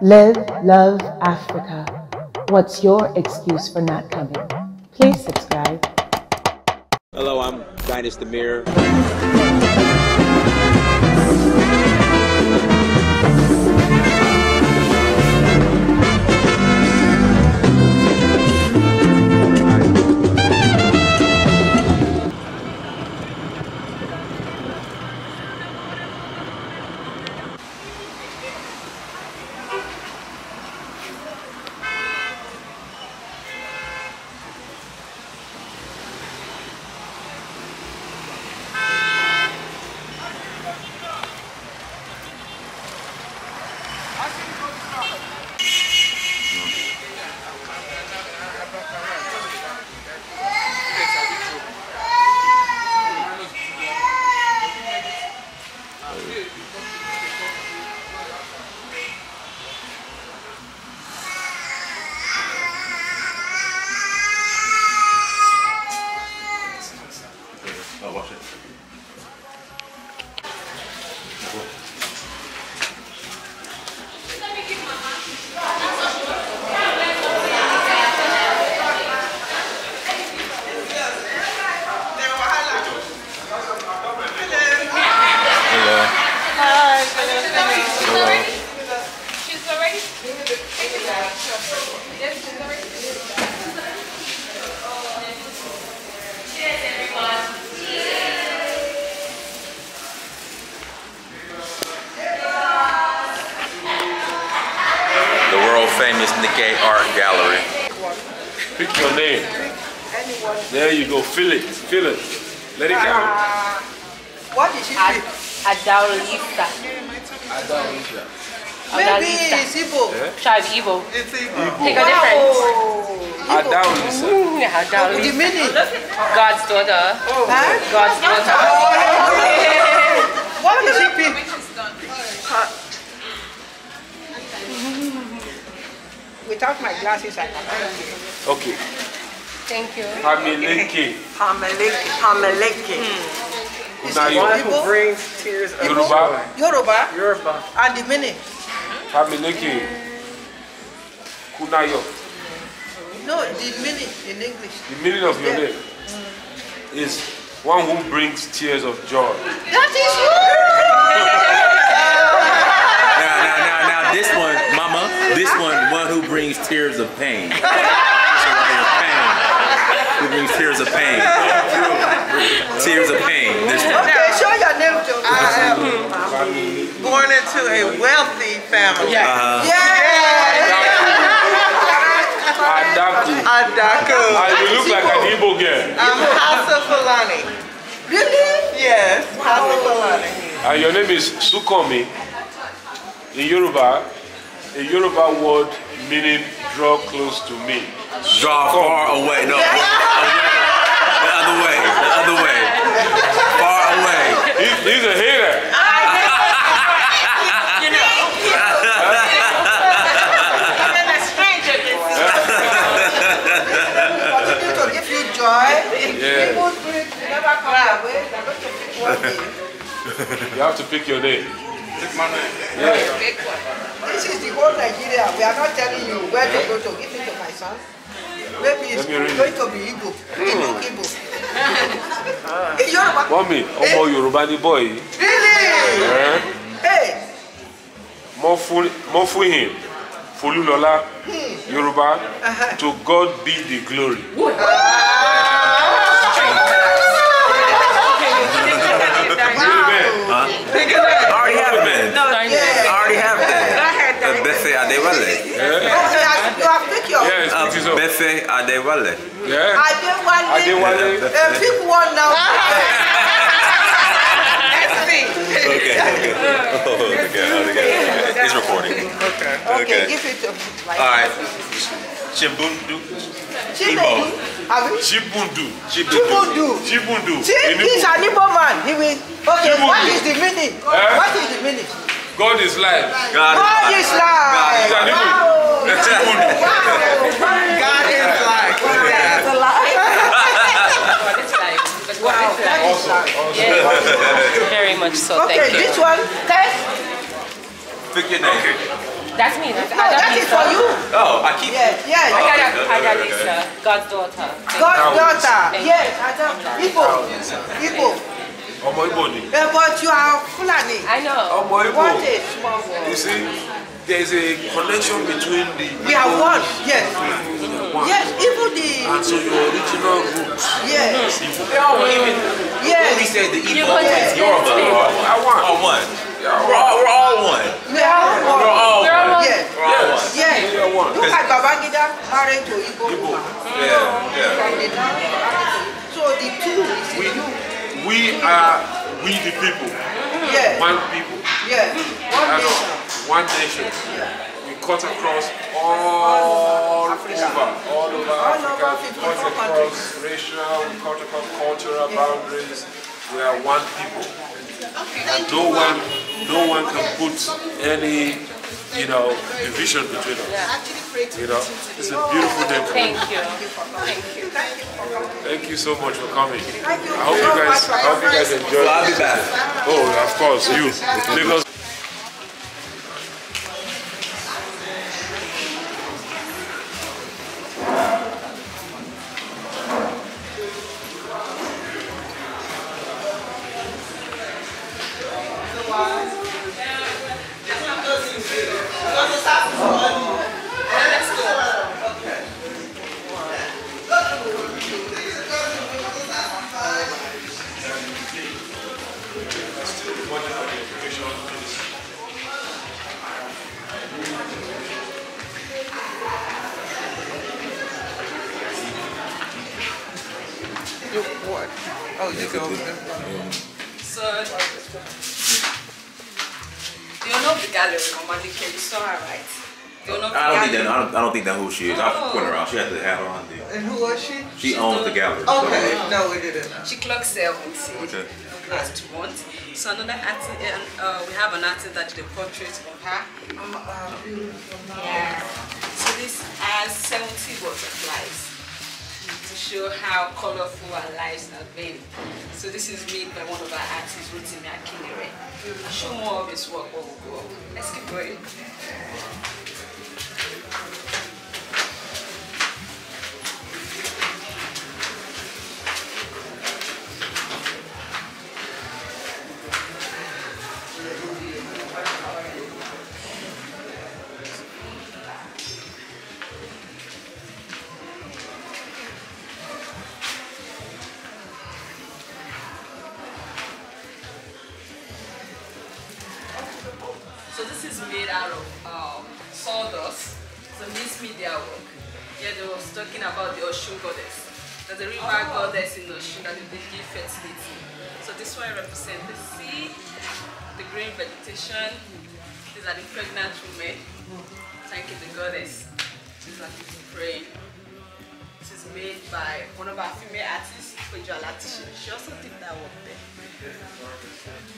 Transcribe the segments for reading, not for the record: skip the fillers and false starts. Live, love, Africa. What's your excuse for not coming? Please subscribe. Hello, I'm Dynast Amir. There you go, feel it, feel it. Let it go. What did she pick? Adalista. Adalista. Maybe it's Igbo. Child Igbo. It's Igbo. Take a difference. Adalista. Adalista. You mean it? God's daughter. Oh. Huh? God's daughter. Oh. What did she pick? Without my glasses, I can't. Okay. Thank you. Hamiliki. Hamiliki. Hamiliki. It's one who brings tears of joy. Yoruba. Yoruba. And the many. Hamiliki. Kunayo. No, the meaning in English. The meaning of your name is one who brings tears of joy. That is you! Now, this one, Mama, this one who brings tears of pain. Who brings tears of pain. Tears of pain. Okay, show your name, Joe. I am born into a wealthy family. Yeah. Adaku. Adaku. You look like an Igbo girl. I'm Hassa Falani. Really? Yes, Hassa Falani. And your name is Sukomi. A Yoruba word meaning draw close to me. Draw far away. No. The other way. Far away. He's a hater. You know. I'm in a stranger. Continue to give you joy. You won't never cry away. You have to pick your name. Pick my name. Yeah. Pick one. This is the whole Nigeria. We are not telling you where to go to. Give it to my son. Maybe it's going to be Igbo. Igbo. Mommy, I'm a Yoruba boy. Really? Yeah. Hey. More for him. Fulola, Yoruba. To God be the glory. Befe Adewale. Yeah. Adewale. Pick one now. That's me. Okay. Okay. It's recording. Okay. Give it to me. All right. Chibundu. Chibundu. Chibundu. Chibundu. Chibundu. He's an Igbo man. He will. Okay. What is the meaning? What is the meaning? God is life. God is life. Wow. God is life. Wow. Yes. Very much so. Okay, thank you. This one, test. Okay. That's me. That's, no, that is for you. Oh, I keep. Yes, yes. Oh, okay. Adalisa, God's daughter. God's daughter. Yes, Igbo. Igbo. But you are Fulani. I know. What a small world. You see, there is a connection between the. We are one. Yes. Yes, even the. And so your original roots. Yes. They are even. Yes. We said the Igbo is Yoruba. I want. I want. We're all one. We're all one. Yes. Yes. Look at Babangida married to Igbo. Yeah. So the two is you. We the people. Yes. One people. Yes. One nation. We cut across all over Africa. All over Africa. We cut across racial, we cut across cultural boundaries. We are one people. And no one can put any, division between us. Yeah. It's a beautiful day. Thank you. Thank you. Thank you so much for coming. I hope you guys, enjoy. I'll be back. Oh, of course, you. Lagos. She is. I put her out. She had the hat on. And who was she? She owns the gallery. Okay, so. No, we didn't. She clocks 70. Okay. As to want. So another artist, we have an artist that did a portrait of her. Yeah. So this has 70 butterflies to show how colorful our lives have been. So this is made by one of our artists, Ruth Akinyere. I'll show more of his work while we go up. Let's keep going. Fujalatishin. She also did that work there.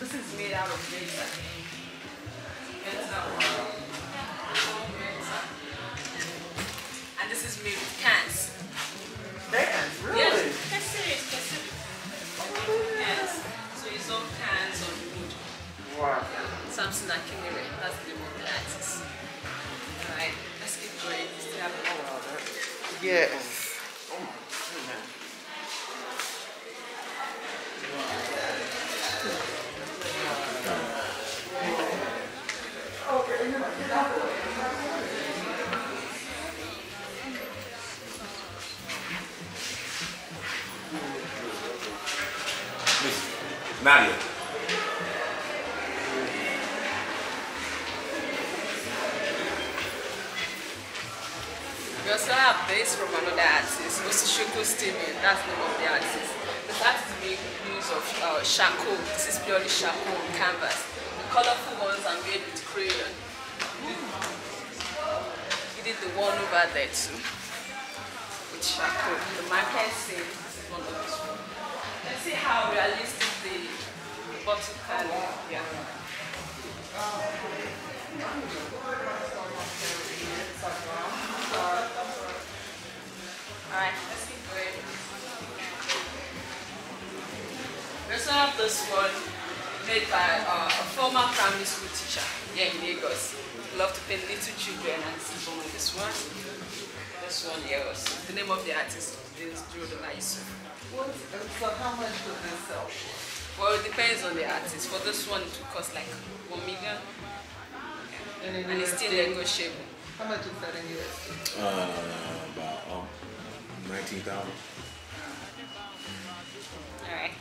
This is made out of mesa. And this is made with cans. Cans, really? Yes, that's it. That's it. Yes. So it's all cans on wood. Wow. Something that came in. That's the name of the artist. Alright, let's keep going. We still have a lot of that. Yes. Nadia. We also have this from another artist, Shoko Steven. That's the name of the artist. This artist made use of charcoal. This is purely charcoal canvas. The colorful ones are made with crayon. He did the one over there too, with charcoal. The market says this is one of these ones. Let's see how realistic. The bottom panel, yeah. Alright, let's keep going. There's serve this one made by a former primary school teacher here in Lagos. We love to paint little children and see them on this one. This one here also. The name of the artist is Fulola. So how much does this sell for? Well, it depends on the artist. For this one, it will cost like 1 million. And it's still negotiable. How much is that in USD? About 19,000. Alright.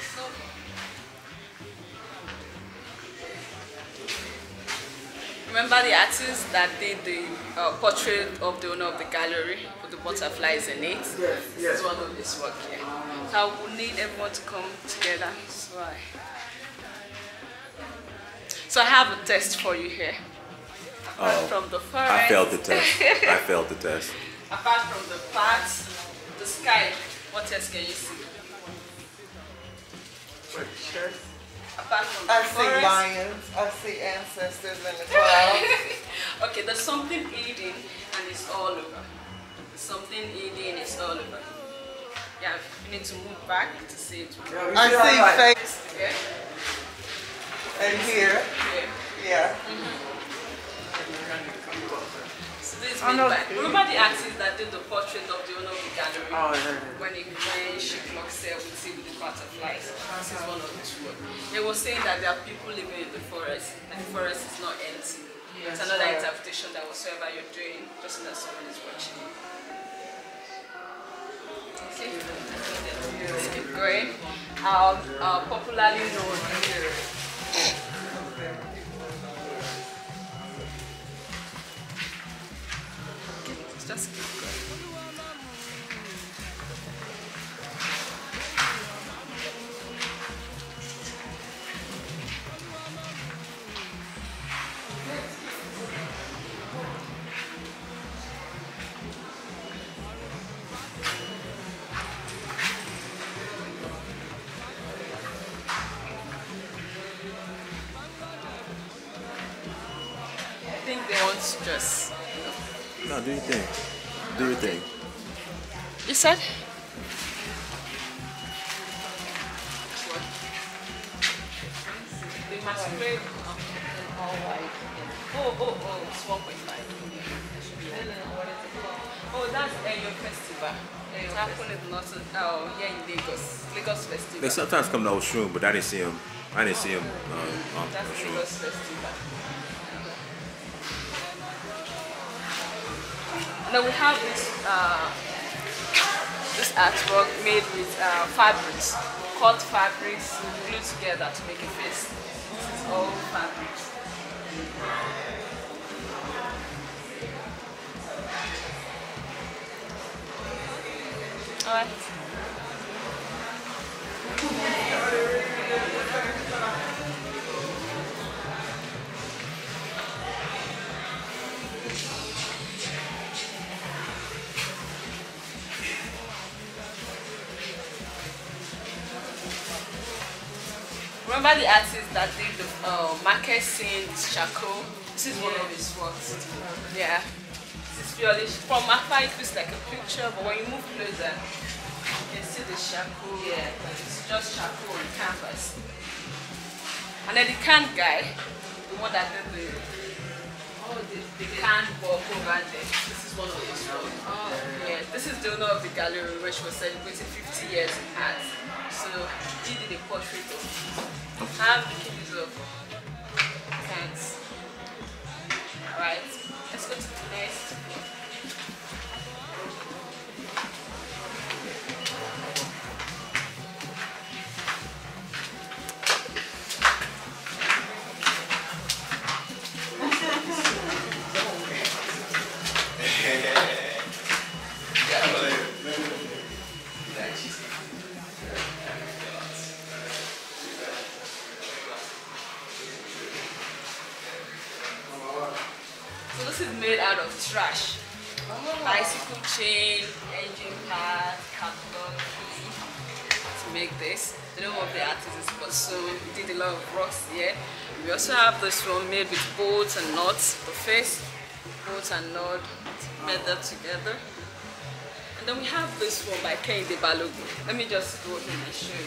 So, remember the artist that did the portrait of the owner of the gallery? The butterflies in it. Yes, yes. This is one of his work here. So I would need everyone to come together. So I have a test for you here. I failed the test. I failed the test. Apart from the parts, the sky, what else can you see? Apart from the forest. I see lions, I see ancestors in the clouds. Okay, there's something hidden and it's all over. Something hidden is all over. Yeah, you need to move back to see it. Yeah, I see face. Yeah. And here. Yeah. Yeah. Mm-hmm. So this is made by. Remember the artist that did the portrait of the owner of the gallery? Oh, yeah. When she clocks there, we see with the butterflies. This is one of the two. They were saying that there are people living in the forest, and the forest is not empty. It's another interpretation that whatsoever you're doing, just that someone is watching you. Okay. Let's keep going. Our popularly known here. Okay, just keep going. Do your thing. Do your thing. You said? They must play all white. Oh, it's 1.5. Oh, that's Eyo Festival. It happened in yeah, in Lagos. Lagos Festival. They sometimes come to Oshun, but I didn't see them. I didn't see them on That's Lagos Festival. Now we have this artwork made with fabrics, cut fabrics glued together to make a face. This is all fabrics. Alright. Remember the artist that did the market scene, Shako? This is one of his works. Yeah. This is purely, from afar it looks like a picture, but when you move closer, you can see the Shako. Yeah. It's just Shako on canvas. And then the can guy, the one that did the can walk over there. This is one of his works. Oh, yeah. This is the owner of the gallery, which was celebrating 50 years in art. So he did a portrait of. Hamiliki is up. Thanks. Alright, let's go to the next. Trash. Bicycle chain, engine pad, catalog to make this. The name of the artist is also did a lot of rocks here. We also have this one made with bolts and nuts. The face, bolts and nuts, made that together. And Then we have this one by Ken de Balogu. Let me just go ahead and show you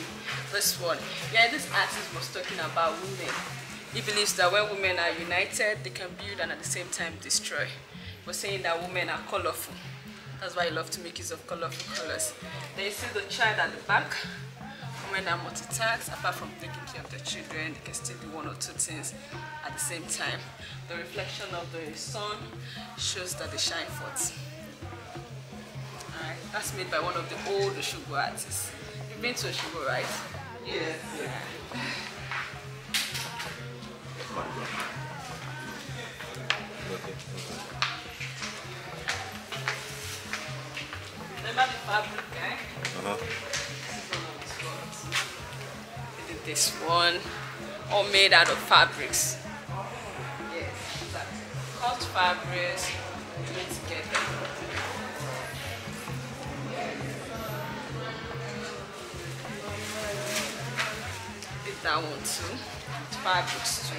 this one. Yeah, this artist was talking about women. He believes that when women are united, they can build and at the same time destroy. He was saying that women are colorful. That's why I love to make use of colorful colors. Then you see the child at the back. Women are multitask. Apart from taking care of their children, they can still do one or two things at the same time. The reflection of the sun shows that they shine forth. Alright, that's made by one of the old Osogbo artists. You've been to Osogbo, right? Yes. Yeah. Remember the fabric, eh? Uh-huh. This one, all made out of fabrics. Yes, exactly. Cut fabrics, put it together. Did that one too. Fabrics too.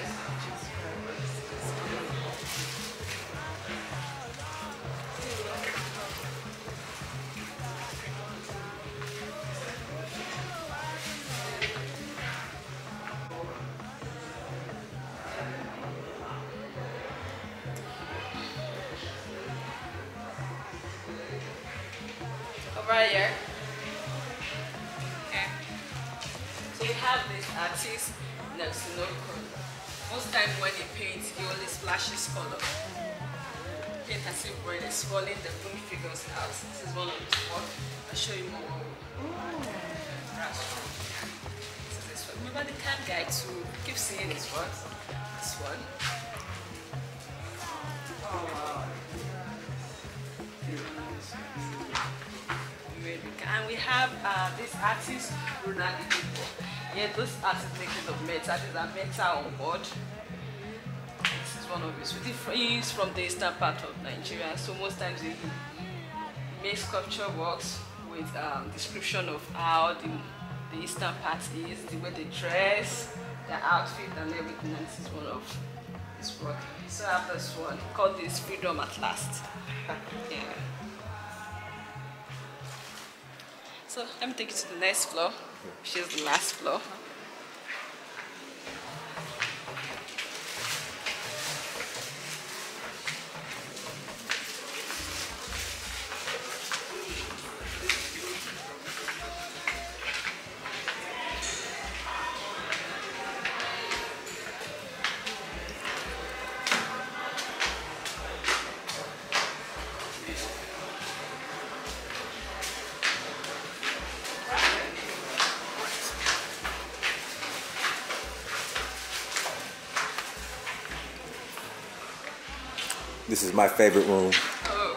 Right here. Okay. So we have this artist, Nelson Oco. Most times when he paints, he only splashes color. Paint as if when it's falling, the moon figures out. This is one of his work. I'll show you more. This is this one. Remember the cat guy too. Keep seeing his work. This one. Oh, and we have this artist, Ruth Akinyere. Yeah, this artist making of metal. These are metal on board. This is one of his. He's from the eastern part of Nigeria, so most times he makes sculpture works with description of how the eastern part is, the way they dress, their outfit, and everything. And this is one of his work. So I have this one called this Freedom at Last. Yeah. So let me take you to the next floor, which is the last floor. This is my favorite room. Oh.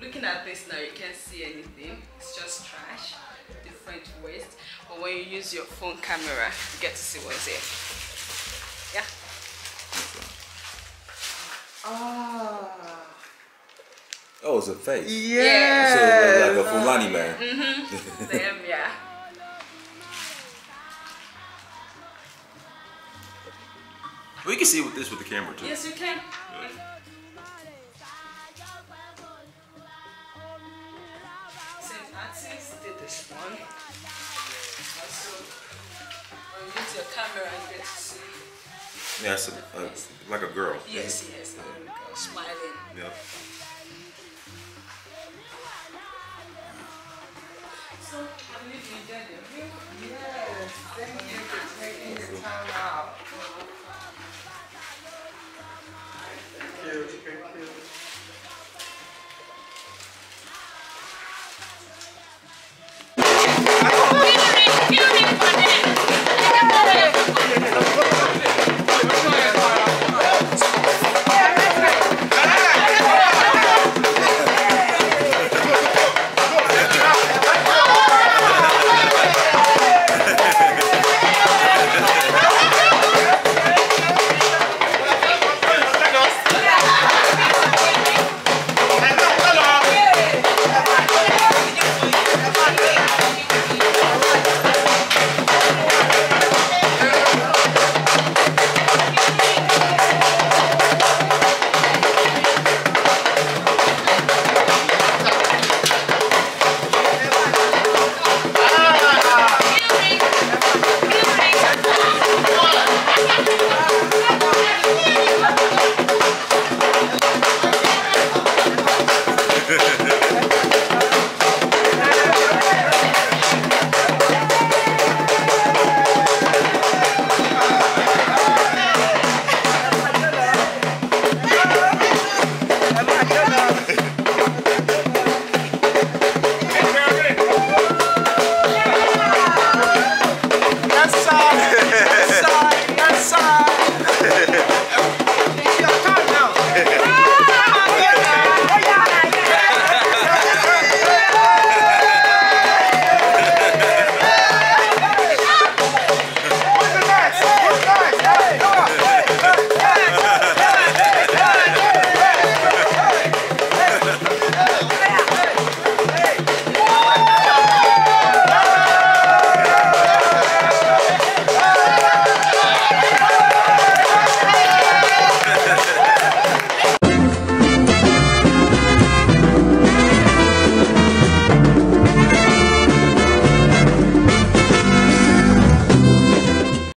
looking at this now, you can't see anything. It's just trash, different waste. But when you use your phone camera, you get to see what's here. Yeah. Oh, it's a face. Yeah. So like a Fulani man. Mm-hmm. Them, yeah. We can see this with the camera too. Yes, you can. Yeah. Same artist did this one. Also, use your camera and get to see. Yeah, it's a, like a girl. Yes, yes, a little girl smiling. Yeah. So, I believe you did it. Yes, thank you for taking the time.